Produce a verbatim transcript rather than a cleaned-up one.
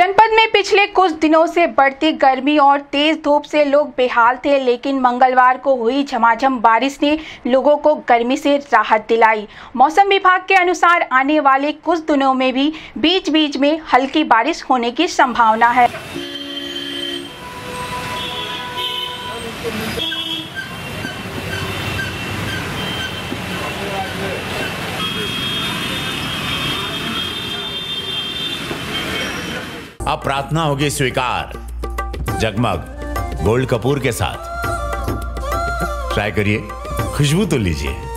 जनपद में पिछले कुछ दिनों से बढ़ती गर्मी और तेज धूप से लोग बेहाल थे, लेकिन मंगलवार को हुई झमाझम बारिश ने लोगों को गर्मी से राहत दिलाई। मौसम विभाग के अनुसार आने वाले कुछ दिनों में भी बीच बीच में हल्की बारिश होने की संभावना है। अब प्रार्थना होगी स्वीकार, जगमग गोल्ड कपूर के साथ। ट्राई करिए, खुशबू तो लीजिए।